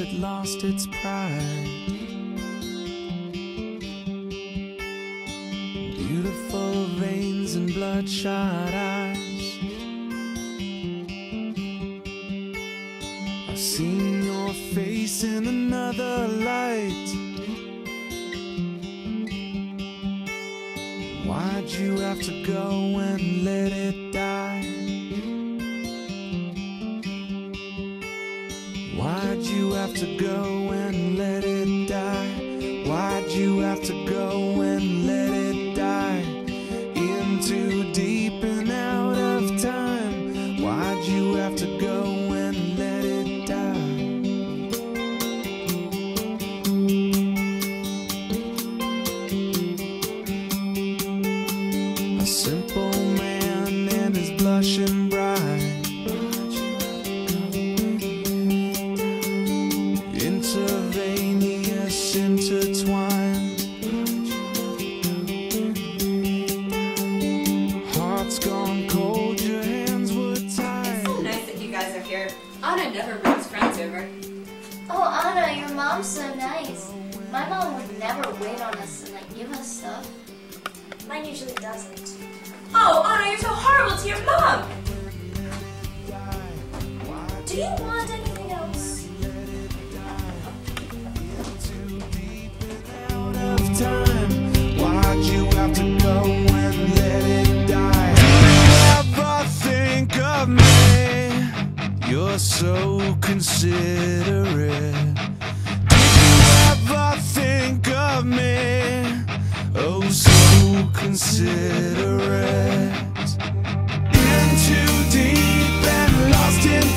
but it lost its pride. Beautiful veins and bloodshot eyes. I've seen your face in another light. Why'd you have to go and let it die? Why'd you have to go and let it die? Why'd you have to go and let it die? In too deep and out of time. Why'd you have to go and let it die? A simple man and his blushing bride, interveneous, intertwined, hearts gone cold, your hands were tied. It's so nice that you guys are here. Anna never brings friends over. Oh, Anna, your mom's so nice. My mom would never wait on us and like give us stuff. Mine usually doesn't. Oh, Anna, you're so horrible to your mom! Do you want anything else? Why'd you have to go and let it die? Never think of me. You're so considerate. Did you ever think of me? Oh, so considerate. In too deep and lost in